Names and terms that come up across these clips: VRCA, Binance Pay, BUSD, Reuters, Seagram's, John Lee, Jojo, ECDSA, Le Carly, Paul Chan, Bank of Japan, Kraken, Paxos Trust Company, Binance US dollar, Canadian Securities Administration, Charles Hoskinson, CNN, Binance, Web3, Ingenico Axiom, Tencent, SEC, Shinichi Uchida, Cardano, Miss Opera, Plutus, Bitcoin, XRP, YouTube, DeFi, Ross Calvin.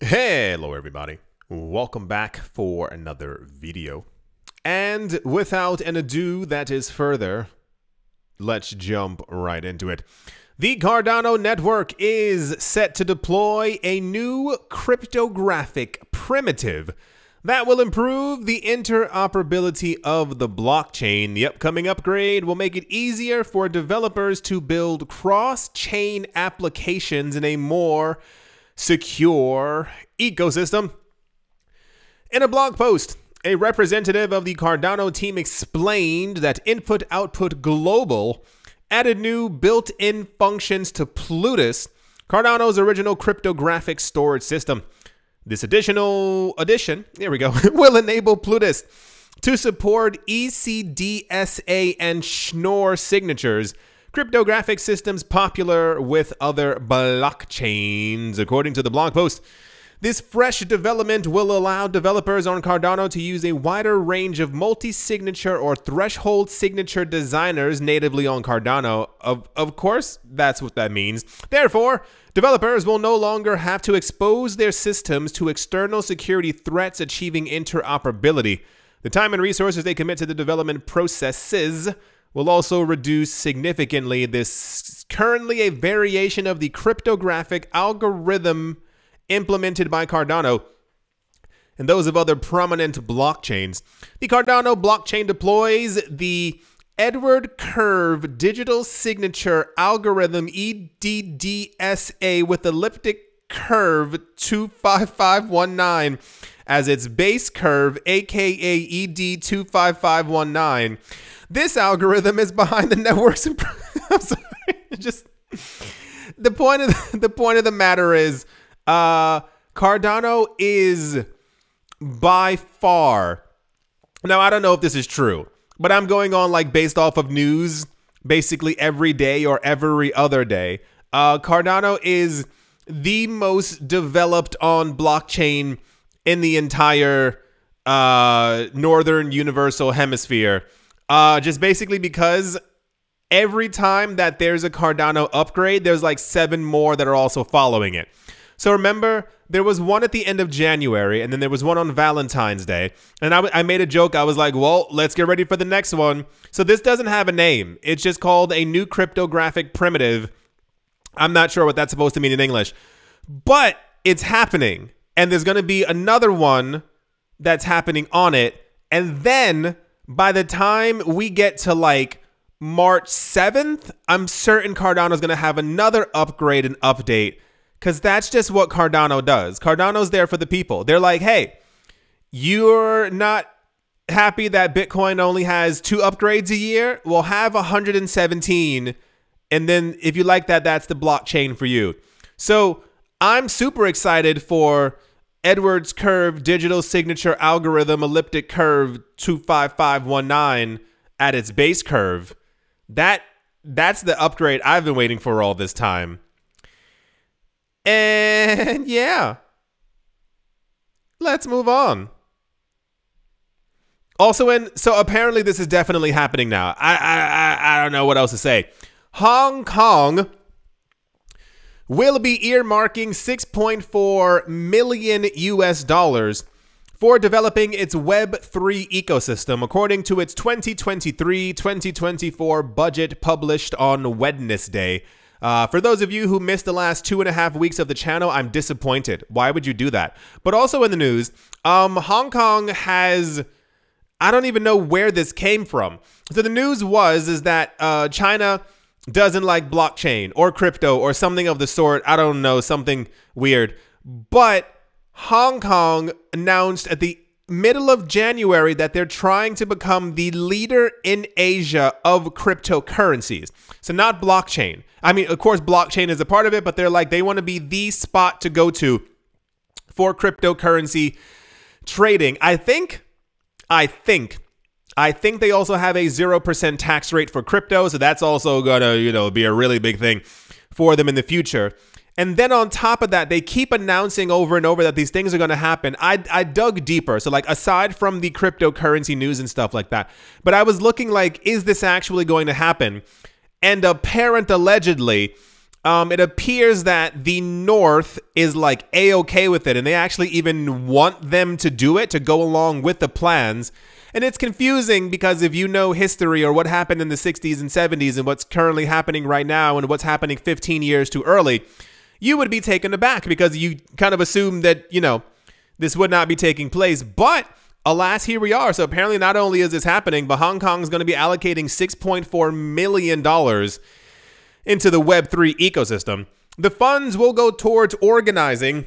Hello everybody, welcome back for another video, and without an ado that is further, let's jump right into it. The Cardano network is set to deploy a new cryptographic primitive that will improve the interoperability of the blockchain. The upcoming upgrade will make it easier for developers to build cross-chain applications in a more secure ecosystem. In a blog post, a representative of the Cardano team explained that Input-Output Global added new built-in functions to Plutus, Cardano's original cryptographic storage system. This additional addition, there we go, will enable Plutus to support ECDSA and Schnorr signatures, cryptographic systems popular with other blockchains. According to the blog post, this fresh development will allow developers on Cardano to use a wider range of multi-signature or threshold signature designers natively on Cardano. Of course, that's what that means. Therefore, developers will no longer have to expose their systems to external security threats, achieving interoperability. The time and resources they commit to the development processes will also reduce significantly. This is currently a variation of the cryptographic algorithm implemented by Cardano and those of other prominent blockchains. The Cardano blockchain deploys the Edward Curve Digital Signature Algorithm EDDSA with elliptic curve 25519 as its base curve, aka ED25519. This algorithm is behind the network's I'm sorry, just the point of the matter is Cardano is by far, now I don't know if this is true, but I'm going on like based off of news basically every day or every other day. Cardano is the most developed on blockchain in the entire Northern Universal Hemisphere. Just basically because every time that there's a Cardano upgrade, there's like 7 more that are also following it. So remember, there was one at the end of January, and then there was one on Valentine's Day. And I made a joke. I was like, well, let's get ready for the next one. So this doesn't have a name. It's just called a new cryptographic primitive. I'm not sure what that's supposed to mean in English. But it's happening. And there's going to be another one that's happening on it. And then by the time we get to like March 7th, I'm certain Cardano's going to have another upgrade and update, because that's just what Cardano does. Cardano's there for the people. They're like, hey, you're not happy that Bitcoin only has 2 upgrades a year? We'll have 117. And then if you like that, that's the blockchain for you. So I'm super excited for Edwards Curve Digital Signature Algorithm Elliptic Curve 25519 at its base curve. That's the upgrade I've been waiting for all this time. And yeah, let's move on. Also, so apparently this is definitely happening now. I don't know what else to say. Hong Kong will be earmarking $6.4 million for developing its Web3 ecosystem, according to its 2023-2024 budget published on Wednesday. For those of you who missed the last 2.5 weeks of the channel, I'm disappointed. Why would you do that? But also in the news, Hong Kong has, I don't even know where this came from. So the news is that China doesn't like blockchain or crypto or something of the sort. I don't know, something weird. But Hong Kong announced at the middle of January that they're trying to become the leader in Asia of cryptocurrencies. So not blockchain. I mean, of course, blockchain is a part of it, but they're like, they want to be the spot to go to for cryptocurrency trading. I think they also have a 0% tax rate for crypto, so that's also gonna, you know, be a really big thing for them in the future. And then on top of that, they keep announcing over and over that these things are gonna happen. I dug deeper, so like aside from the cryptocurrency news and stuff like that, but I was looking like, is this actually going to happen? And apparently, It appears that the North is like A-okay with it, and they actually even want them to do it, to go along with the plans. And it's confusing because if you know history or what happened in the 60s and 70s and what's currently happening right now and what's happening 15 years too early, you would be taken aback because you kind of assume that, you know, this would not be taking place. But alas, here we are. So apparently not only is this happening, but Hong Kong is going to be allocating $6.4 million into the Web3 ecosystem. The funds will go towards organizing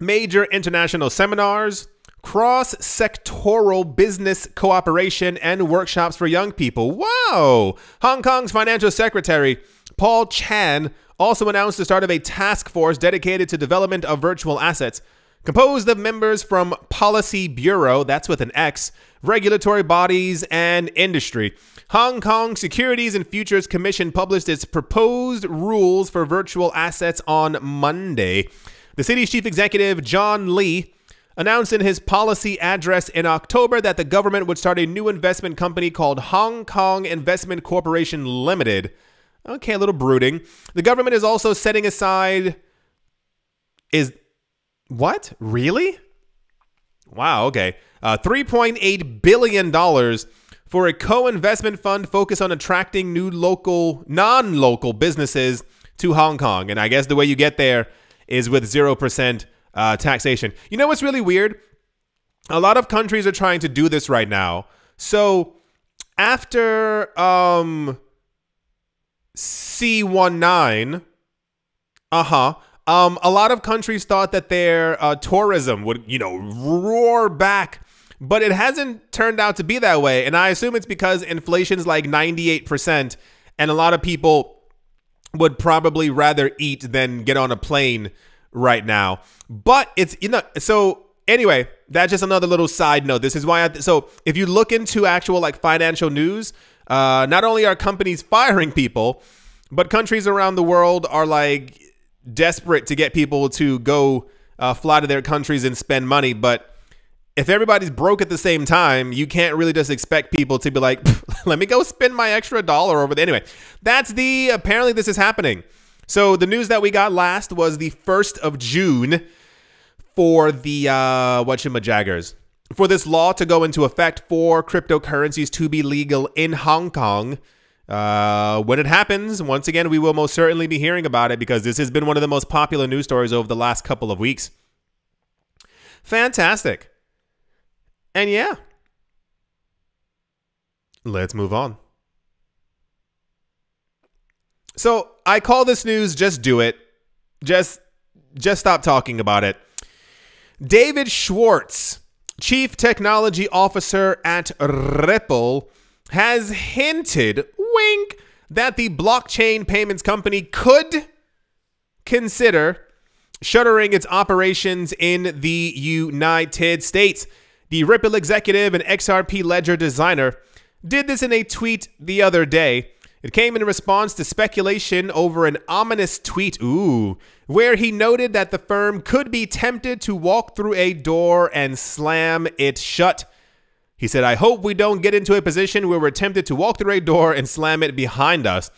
major international seminars, cross-sectoral business cooperation, and workshops for young people. Wow! Hong Kong's financial secretary, Paul Chan, also announced the start of a task force dedicated to development of virtual assets, composed of members from Policy Bureau, that's with an X, regulatory bodies, and industry. Hong Kong Securities and Futures Commission published its proposed rules for virtual assets on Monday. The city's chief executive, John Lee, announced in his policy address in October that the government would start a new investment company called Hong Kong Investment Corporation Limited. Okay, a little brooding. The government is also setting aside... What? Really? Wow, okay. $3.8 billion for a co-investment fund focused on attracting new local, non-local businesses to Hong Kong. And I guess the way you get there is with 0% taxation. You know what's really weird? A lot of countries are trying to do this right now. So after C19, a lot of countries thought that their tourism would, you know, roar back, but it hasn't turned out to be that way. And I assume it's because inflation's like 98%, and a lot of people would probably rather eat than get on a plane right now. But it's, you know, so anyway, that's just another little side note. This is why, so if you look into actual like financial news, not only are companies firing people, but countries around the world are like, desperate to get people to go fly to their countries and spend money. But if everybody's broke at the same time, you can't really just expect people to be like, let me go spend my extra dollar over there. Anyway, that's the, apparently this is happening. So the news that we got last was the 1st of June for the, whatchamajaggers, for this law to go into effect for cryptocurrencies to be legal in Hong Kong. When it happens, once again, we will most certainly be hearing about it because this has been one of the most popular news stories over the last couple of weeks. Fantastic. And yeah, let's move on. So I call this news, just do it. Just stop talking about it. David Schwartz, Chief Technology Officer at Ripple, has hinted, wink, that the blockchain payments company could consider shuttering its operations in the United States. The Ripple executive and XRP ledger designer did this in a tweet the other day. It came in response to speculation over an ominous tweet, ooh, where he noted that the firm could be tempted to walk through a door and slam it shut. He said, I hope we don't get into a position where we're tempted to walk through a door and slam it behind us.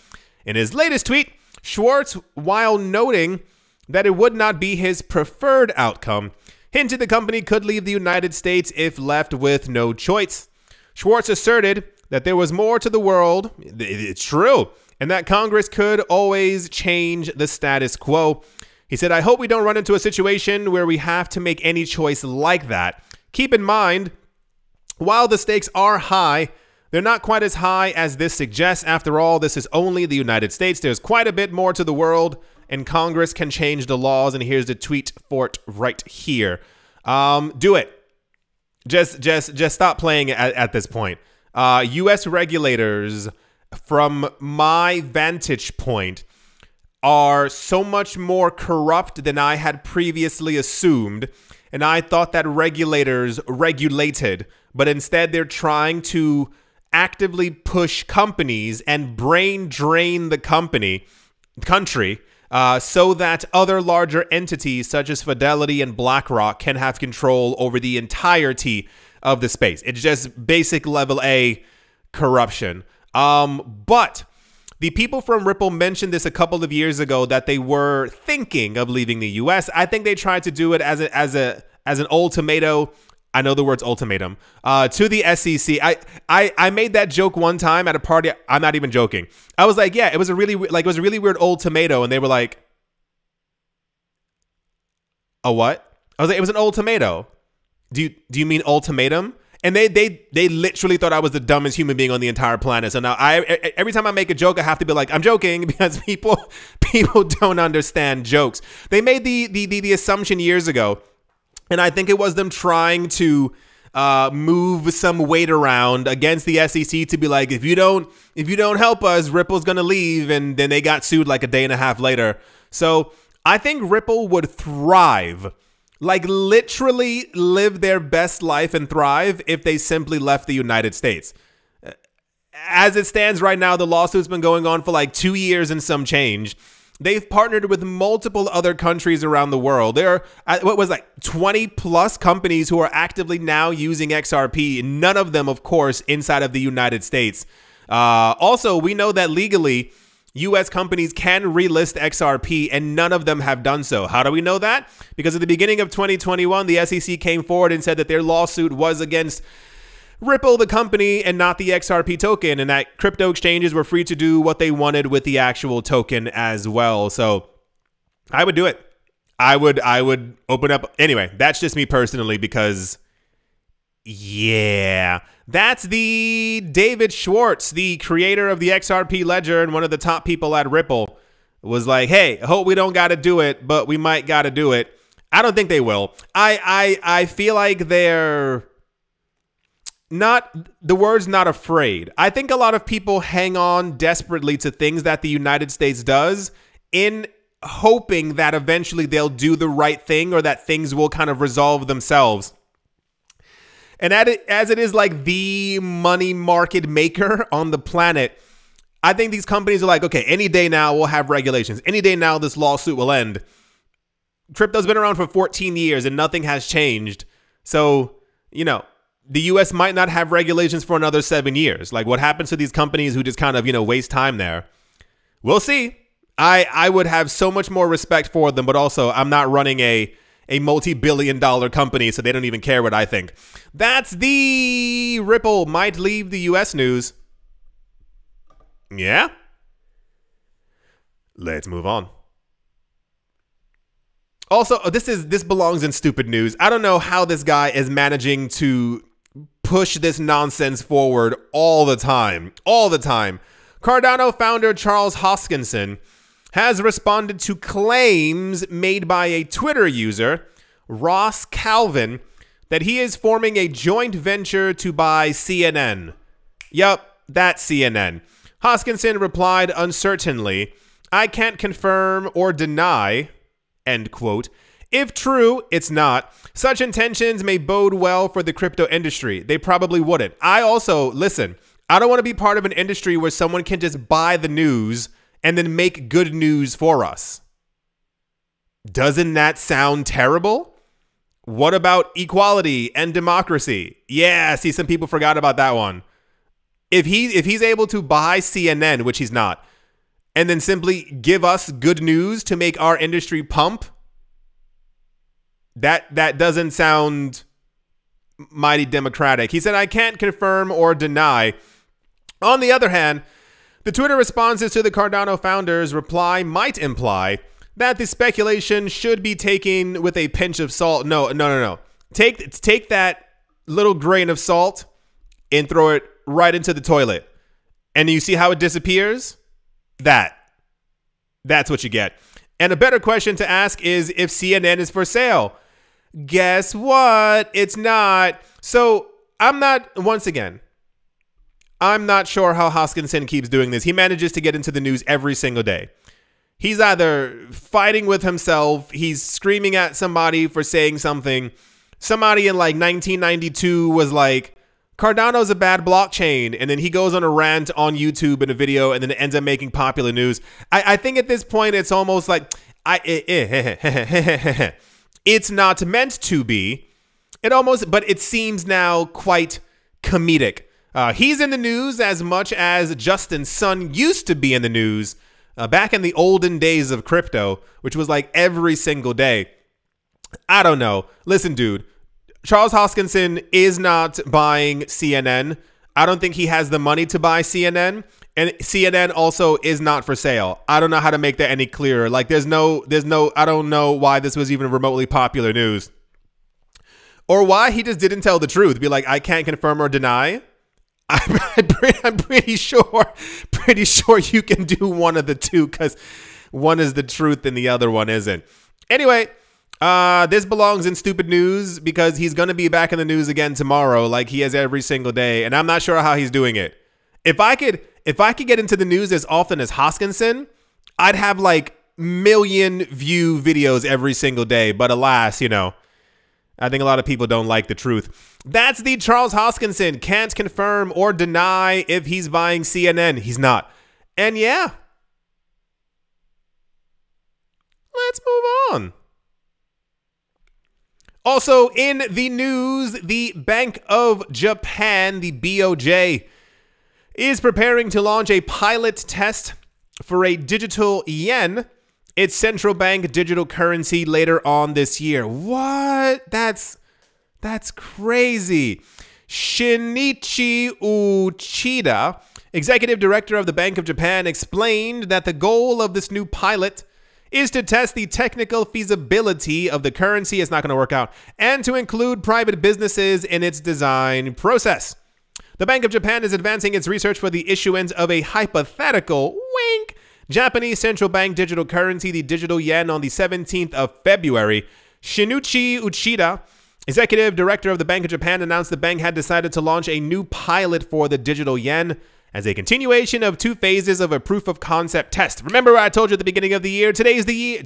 In his latest tweet, Schwartz, while noting that it would not be his preferred outcome, hinted the company could leave the United States if left with no choice. Schwartz asserted that there was more to the world, it's true, and that Congress could always change the status quo. He said, I hope we don't run into a situation where we have to make any choice like that. Keep in mind, while the stakes are high, they're not quite as high as this suggests. After all, this is only the United States. There's quite a bit more to the world, and Congress can change the laws. And here's the tweet for it right here. Do it. Just stop playing at this point. U.S. regulators, from my vantage point, are so much more corrupt than I had previously assumed. And I thought that regulators regulated, but instead they're trying to actively push companies and brain drain the country, so that other larger entities such as Fidelity and BlackRock can have control over the entirety of the space. It's just basic level A corruption. But The people from Ripple mentioned this a couple of years ago that they were thinking of leaving the US. I think they tried to do it as an ultimatum. I know the words ultimatum to the SEC. I made that joke one time at a party. I'm not even joking. I was like, yeah, it was a really weird ultimatum, and they were like, a what? I was like, it was an ultimatum. Do you mean ultimatum? And they literally thought I was the dumbest human being on the entire planet. So now every time I make a joke, I have to be like, I'm joking, because people don't understand jokes. They made the assumption years ago, and I think it was them trying to move some weight around against the SEC to be like, if you don't help us, Ripple's gonna leave. And then they got sued like a day and a half later. So I think Ripple would thrive, like literally live their best life and thrive, if they simply left the United States. As it stands right now, the lawsuit's been going on for like 2 years and some change. They've partnered with multiple other countries around the world. There are, what was like 20 plus companies who are actively now using XRP. None of them, of course, inside of the United States. Also, we know that legally, U.S. companies can relist XRP, and none of them have done so. How do we know that? Because at the beginning of 2021, the SEC came forward and said that their lawsuit was against Ripple, the company, and not the XRP token, and that crypto exchanges were free to do what they wanted with the actual token as well. So I would do it. I would open up. Anyway, that's just me personally, because yeah, that's the David Schwartz, the creator of the XRP ledger and one of the top people at Ripple, was like, hey, I hope we don't got to do it, but we might got to do it. I don't think they will. I feel like they're not afraid. I think a lot of people hang on desperately to things that the United States does, in hoping that eventually they'll do the right thing, or that things will kind of resolve themselves. And as it is like the money market maker on the planet, I think these companies are like, okay, any day now we'll have regulations. Any day now this lawsuit will end. Crypto's been around for 14 years and nothing has changed. So, you know, the U.S. might not have regulations for another 7 years. Like, what happens to these companies who just kind of, you know, waste time there? We'll see. I would have so much more respect for them, but also I'm not running a multi-billion-dollar company, so they don't even care what I think. That's the Ripple might leave the U.S. news. Yeah? Let's move on. Also, this belongs in stupid news. I don't know how this guy is managing to push this nonsense forward all the time. All the time. Cardano founder Charles Hoskinson has responded to claims made by a Twitter user, Ross Calvin, that he is forming a joint venture to buy CNN. Yup, that's CNN. Hoskinson replied uncertainly, "I can't confirm or deny," end quote, "if true, it's not. Such intentions may bode well for the crypto industry." They probably wouldn't. I also, listen, I don't want to be part of an industry where someone can just buy the news and then make good news for us. Doesn't that sound terrible? What about equality and democracy? Yeah, see, some people forgot about that one. If he's able to buy CNN, which he's not, and then simply give us good news to make our industry pump, that doesn't sound mighty democratic. He said, "I can't confirm or deny." On the other hand, the Twitter responses to the Cardano founder's reply might imply that the speculation should be taken with a pinch of salt. No. Take that little grain of salt and throw it right into the toilet. And you see how it disappears? That's what you get. And a better question to ask is if CNN is for sale. Guess what? It's not. So I'm not sure how Hoskinson keeps doing this. He manages to get into the news every single day. He's either fighting with himself, he's screaming at somebody for saying something. Somebody in like 1992 was like, Cardano's a bad blockchain. And then he goes on a rant on YouTube in a video and then it ends up making popular news. I think at this point, it's almost like, it's not meant to be. It almost, but it seems now quite comedic. He's in the news as much as Justin's son used to be in the news back in the olden days of crypto, which was like every single day. I don't know. Listen, dude, Charles Hoskinson is not buying CNN. I don't think he has the money to buy CNN. And CNN also is not for sale. I don't know how to make that any clearer. Like, there's no, I don't know why this was even remotely popular news. Or why he just didn't tell the truth. Be like, I can't confirm or deny. I'm pretty sure you can do one of the two, because one is the truth and the other one isn't. Anyway, this belongs in stupid news because he's going to be back in the news again tomorrow. Like he is every single day. And I'm not sure how he's doing it. If I could get into the news as often as Hoskinson, I'd have like million view videos every single day. But alas, you know, I think a lot of people don't like the truth. That's the Charles Hoskinson. Can't confirm or deny if he's buying CNN. He's not. And yeah, let's move on. Also in the news, the Bank of Japan, the BOJ, is preparing to launch a pilot test for a digital yen, its central bank digital currency, later on this year. What? That's crazy. Shinichi Uchida, executive director of the Bank of Japan, explained that the goal of this new pilot is to test the technical feasibility of the currency. It's not going to work out. And to include private businesses in its design process. The Bank of Japan is advancing its research for the issuance of a hypothetical, wink, Japanese central bank digital currency, the digital yen, on the 17th of February. Shinichi Uchida, executive director of the Bank of Japan, announced the bank had decided to launch a new pilot for the digital yen as a continuation of two phases of a proof of concept test. Remember what I told you at the beginning of the year? Today's the year.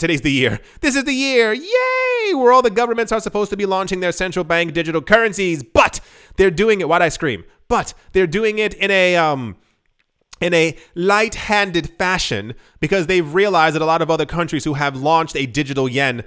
This is the year. Yay! Where all the governments are supposed to be launching their central bank digital currencies, but they're doing it. Why'd I scream? But they're doing it in a light-handed fashion because they've realized that a lot of other countries who have launched a digital yen,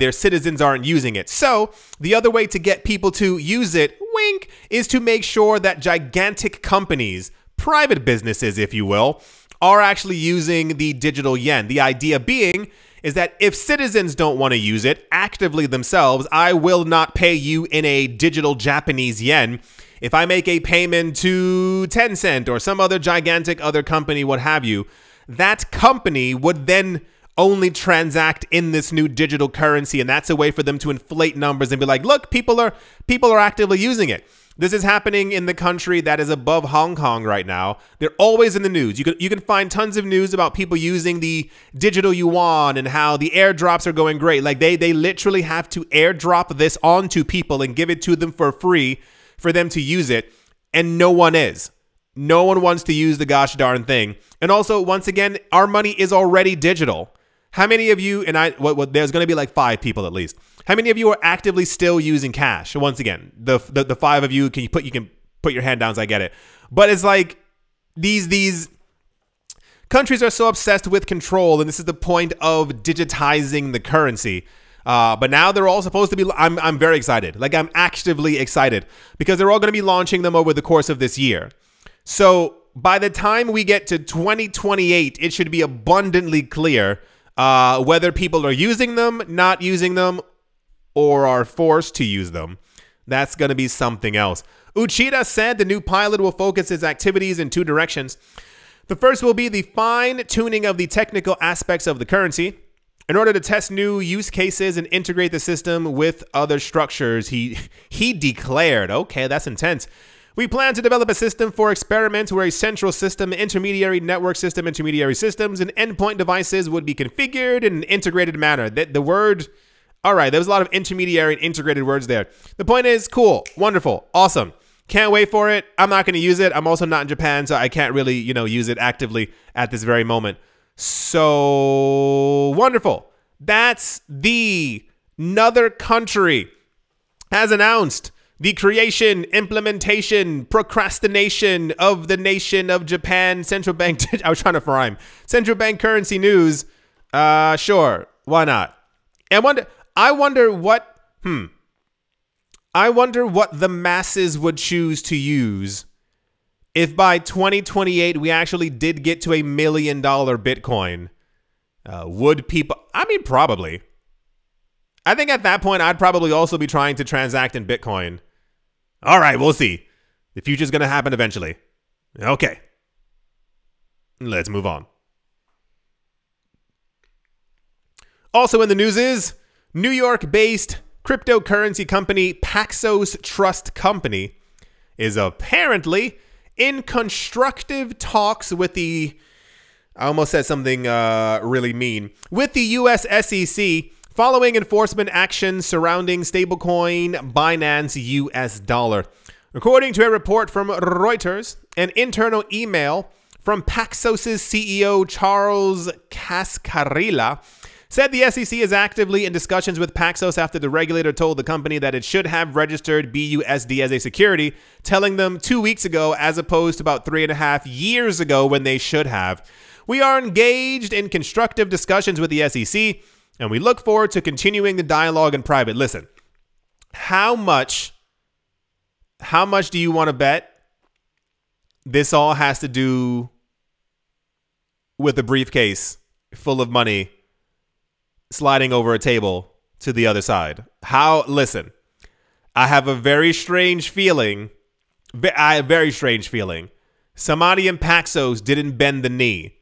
their citizens aren't using it. So the other way to get people to use it, wink, is to make sure that gigantic companies, private businesses, if you will, are actually using the digital yen. The idea being is that if citizens don't want to use it actively themselves, I will not pay you in a digital Japanese yen. If I make a payment to Tencent or some other gigantic other company, what have you, that company would then only transact in this new digital currency. And that's a way for them to inflate numbers and be like, look, people are actively using it. This is happening in the country that is above Hong Kong right now. They're always in the news. You can find tons of news about people using the digital yuan and how the airdrops are going great. Like they literally have to airdrop this onto people and give it to them for free for them to use it, and no one is. No one wants to use the gosh darn thing. And also, once again, our money is already digital. How many of you, and there's going to be like 5 people at least. How many of you are actively still using cash? Once again, the 5 of you, you can put your hand down, so I get it. But it's like these countries are so obsessed with control, and this is the point of digitizing the currency. But now they're all supposed to be, I'm very excited. Like I'm actively excited because they're all going to be launching them over the course of this year. So by the time we get to 2028, it should be abundantly clear whether people are using them, not using them, or are forced to use them. That's going to be something else. Uchida said the new pilot will focus its activities in 2 directions. The first will be the fine-tuning of the technical aspects of the currency, in order to test new use cases and integrate the system with other structures, he declared. Okay, that's intense. We plan to develop a system for experiments where a central system, intermediary network system, intermediary systems, and endpoint devices would be configured in an integrated manner. The word, all right, there was a lot of intermediary and integrated words there. The point is, cool, wonderful, awesome. Can't wait for it. I'm not going to use it. I'm also not in Japan, so I can't really, use it actively at this very moment. So wonderful. That's another country has announced the creation, implementation, procrastination of the nation of Japan central bank. I was trying to rhyme. Central bank currency news. Sure. Why not? I wonder what the masses would choose to use If by 2028 we actually did get to $1 million Bitcoin, would people... I mean, probably. I think at that point, I'd probably also be trying to transact in Bitcoin. All right, we'll see. The future's going to happen eventually. Okay. Let's move on. Also in the news is New York-based cryptocurrency company Paxos Trust Company is apparently in constructive talks with the... I almost said something really mean. With the U.S. SEC following enforcement action surrounding stablecoin Binance US dollar. According to a report from Reuters, an internal email from Paxos' CEO Charles Cascarilla said the SEC is actively in discussions with Paxos after the regulator told the company that it should have registered BUSD as a security, telling them 2 weeks ago as opposed to about 3.5 years ago when they should have. We are engaged in constructive discussions with the SEC, and we look forward to continuing the dialogue in private. Listen, how much do you want to bet this all has to do with a briefcase full of money sliding over a table to the other side? Listen, I have a very strange feeling. Somebody in Paxos didn't bend the knee.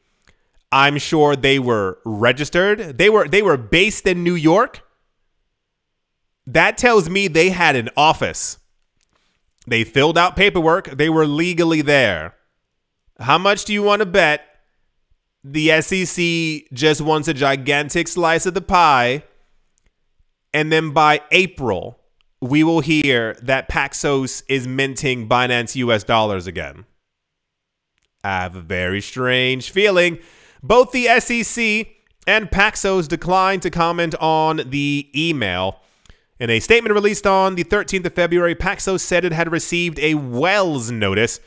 I'm sure they were registered. They were based in New York. That tells me they had an office. They filled out paperwork. They were legally there. How much do you want to bet the SEC just wants a gigantic slice of the pie, and then by April, we will hear that Paxos is minting Binance US dollars again? I have a very strange feeling. Both the SEC and Paxos declined to comment on the email. In a statement released on the 13th of February, Paxos said it had received a Wells notice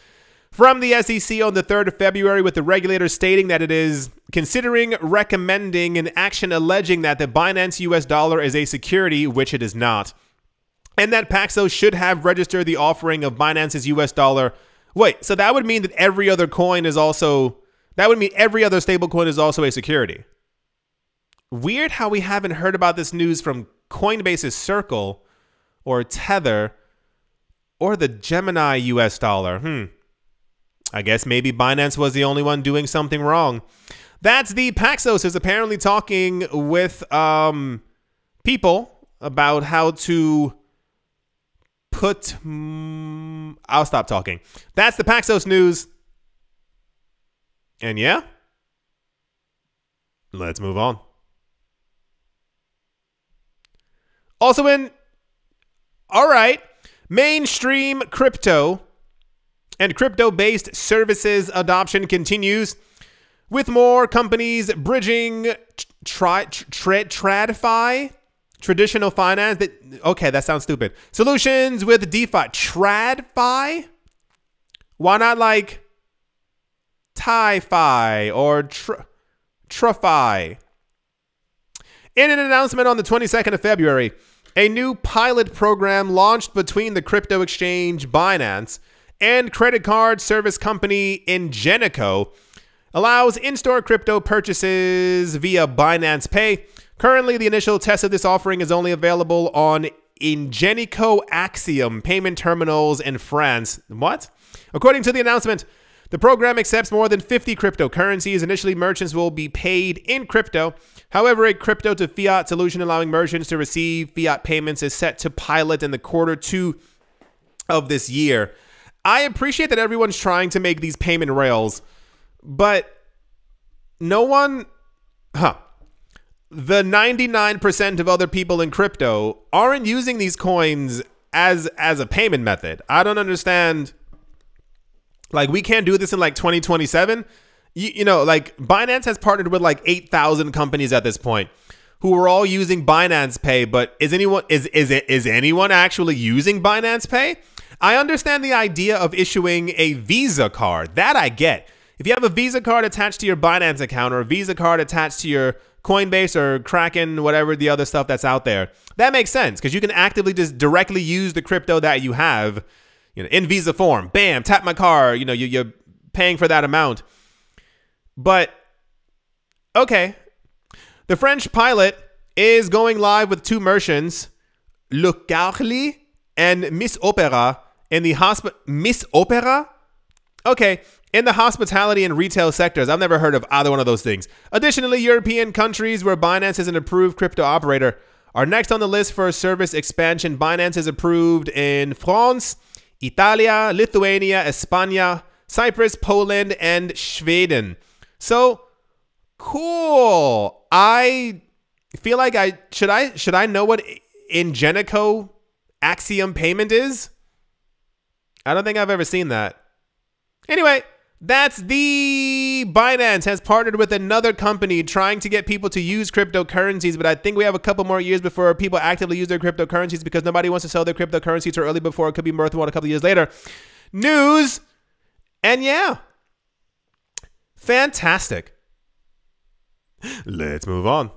from the SEC on the 3rd of February, with the regulator stating that it is considering recommending an action alleging that the Binance US dollar is a security, which it is not, and that Paxos should have registered the offering of Binance's US dollar. Wait, so that would mean that every other coin is also... that would mean every other stablecoin is also a security. Weird how we haven't heard about this news from Coinbase's Circle or Tether or the Gemini US dollar. I guess maybe Binance was the only one doing something wrong. That's the Paxos is apparently talking with people about how to put... I'll stop talking. That's the Paxos news. And yeah, let's move on. Also in... all right, mainstream crypto and crypto-based services adoption continues, with more companies bridging TradFi, traditional finance. Okay, that sounds stupid. Solutions with DeFi. TradFi? Why not like TiFi or TruFi? In an announcement on the 22nd of February, a new pilot program launched between the crypto exchange Binance and credit card service company Ingenico allows in-store crypto purchases via Binance Pay. Currently, the initial test of this offering is only available on Ingenico Axiom payment terminals in France. What? According to the announcement, the program accepts more than 50 cryptocurrencies. Initially, merchants will be paid in crypto. However, a crypto-to-fiat solution allowing merchants to receive fiat payments is set to pilot in the Q2 of this year. I appreciate that everyone's trying to make these payment rails, but no one... The 99% of other people in crypto aren't using these coins as a payment method. I don't understand... like, we can't do this in, like, 2027. You know, like, Binance has partnered with, like, 8,000 companies at this point who are all using Binance Pay, but is anyone actually using Binance Pay? I understand the idea of issuing a Visa card. That I get. If you have a Visa card attached to your Binance account or a Visa card attached to your Coinbase or Kraken, whatever the other stuff that's out there, that makes sense because you can actively just directly use the crypto that you have you know, in Visa form, bam, tap my card, you know, you're paying for that amount. But okay, the French pilot is going live with two merchants, Le Carly and Miss Opera, in the Miss Opera? Okay, in the hospitality and retail sectors. I've never heard of either one of those things. Additionally, European countries where Binance is an approved crypto operator are next on the list for service expansion. Binance is approved in France, Italia, Lithuania, España, Cyprus, Poland, and Sweden. So, cool. I feel like I should know what Ingenico Axiom payment is? I don't think I've ever seen that. Anyway, that's the Binance has partnered with another company trying to get people to use cryptocurrencies, but I think we have a couple more years before people actively use their cryptocurrencies because nobody wants to sell their cryptocurrency too early before it could be worthwhile a couple years later. News. And yeah, fantastic. Let's move on.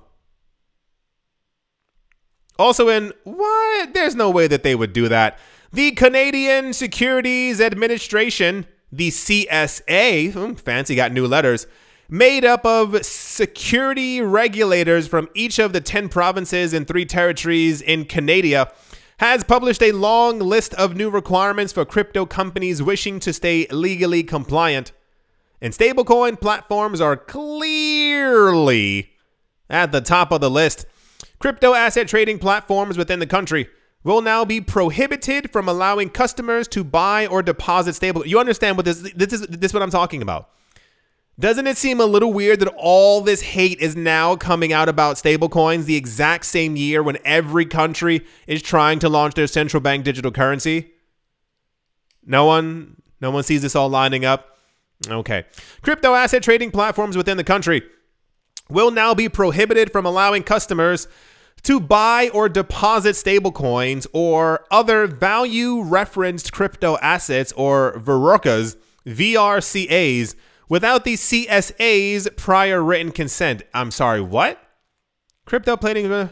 Also in, what? There's no way that they would do that. The Canadian Securities Administration, the CSA, fancy, got new letters, made up of security regulators from each of the 10 provinces and 3 territories in Canada, has published a long list of new requirements for crypto companies wishing to stay legally compliant. And stablecoin platforms are clearly at the top of the list. Crypto asset trading platforms within the country will now be prohibited from allowing customers to buy or deposit stable. You understand what this is what I'm talking about. Doesn't it seem a little weird that all this hate is now coming out about stablecoins the exact same year when every country is trying to launch their central bank digital currency? No one sees this all lining up. Okay. Crypto asset trading platforms within the country will now be prohibited from allowing customers to buy or deposit stablecoins or other value-referenced crypto assets or VRCAs without the CSA's prior written consent. I'm sorry, what? Crypto plating,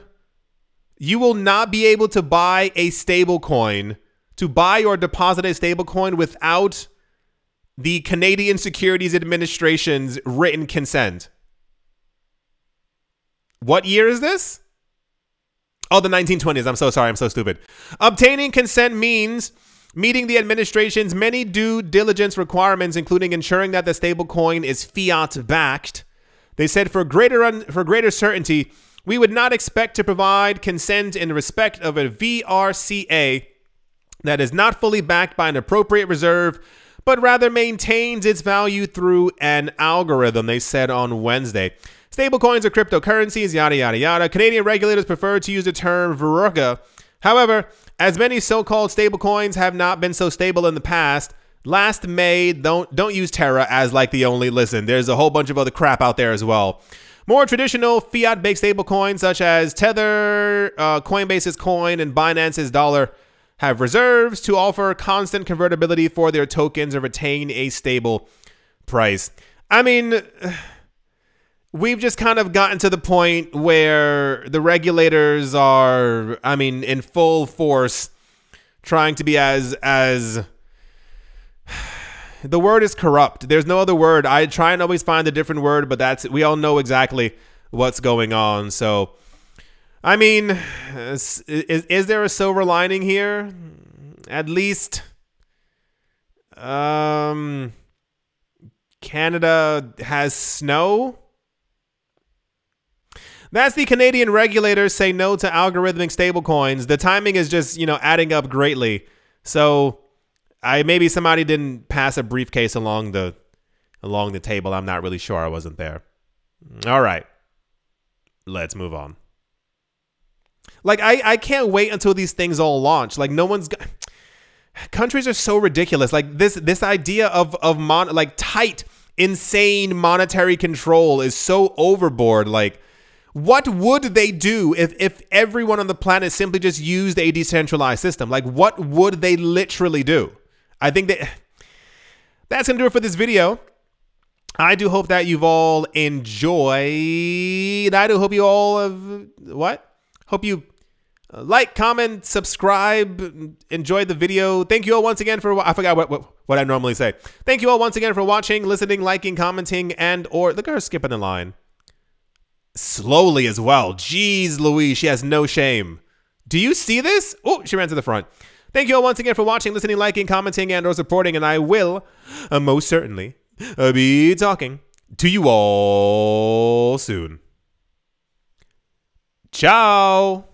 you will not be able to buy a stablecoin, to buy or deposit a stablecoin without the Canadian Securities Administration's written consent. What year is this? Oh, the 1920s. I'm so sorry. I'm so stupid. Obtaining consent means meeting the administration's many due diligence requirements, including ensuring that the stablecoin is fiat-backed. They said for greater certainty, we would not expect to provide consent in respect of a VRCA that is not fully backed by an appropriate reserve, but rather maintains its value through an algorithm, they said on Wednesday. Stablecoins are cryptocurrencies, yada, yada, yada. Canadian regulators prefer to use the term VRCA. However, as many so-called stablecoins have not been so stable in the past, last May, don't use Terra as like the only listen. There's a whole bunch of other crap out there as well. More traditional fiat-based stablecoins such as Tether, Coinbase's coin, and Binance's dollar have reserves to offer constant convertibility for their tokens and retain a stable price. I mean, we've just kind of gotten to the point where the regulators are, I mean, in full force trying to be as the word is corrupt. There's no other word. I try and always find a different word, but that's, we all know exactly what's going on. So, I mean, is there a silver lining here? At least, Canada has snow. That's the Canadian regulators say no to algorithmic stablecoins. The timing is just, you know, adding up greatly. So maybe somebody didn't pass a briefcase along the table. I'm not really sure. I wasn't there. All right. Let's move on. Like, I can't wait until these things all launch. Like, no one's countries are so ridiculous. Like this idea of tight, insane monetary control is so overboard. Like, what would they do if everyone on the planet simply just used a decentralized system? Like, what would they literally do? I think that's going to do it for this video. I do hope that you've all enjoyed. I do hope you all have... What? Hope you... Like, comment, subscribe, enjoy the video. Thank you all once again for, I forgot what I normally say. Thank you all once again for watching, listening, liking, commenting, and or, look at her skipping the line. Slowly as well. Jeez Louise, she has no shame. Do you see this? Oh, she ran to the front. Thank you all once again for watching, listening, liking, commenting, and or supporting, and I will most certainly be talking to you all soon. Ciao.